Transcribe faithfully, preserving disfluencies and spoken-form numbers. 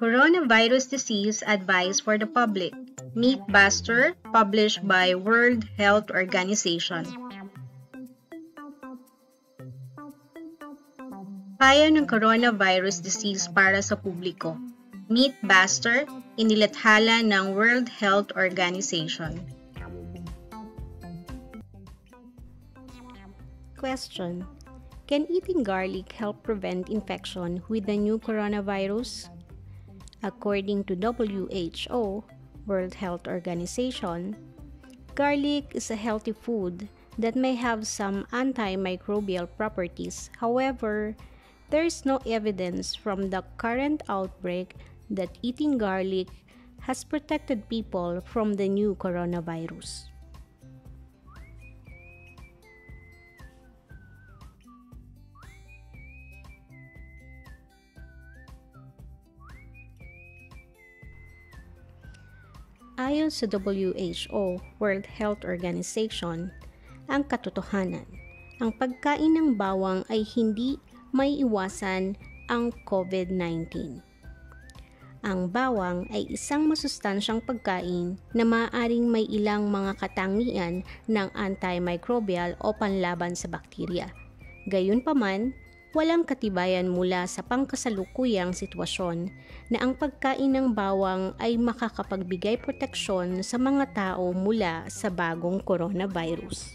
Coronavirus disease advice for the public. Mythbuster, published by World Health Organization. Payo ng coronavirus disease para sa publiko. Mythbuster, inilathala ng World Health Organization. Question: can eating garlic help prevent infection with the new coronavirus? According to W H O, World Health Organization, garlic is a healthy food that may have some antimicrobial properties. However, there is no evidence from the current outbreak that eating garlic has protected people from the new coronavirus. Ayon sa W H O, World Health Organization, ang katotohanan, ang pagkain ng bawang ay hindi maiiwasan ang COVID nineteen. Ang bawang ay isang masustansyang pagkain na maaaring may ilang mga katangian ng antimicrobial o panlaban sa bakterya. Gayunpaman, walang katibayan mula sa pangkasalukuyang sitwasyon na ang pagkain ng bawang ay makakapagbigay proteksyon sa mga tao mula sa bagong coronavirus.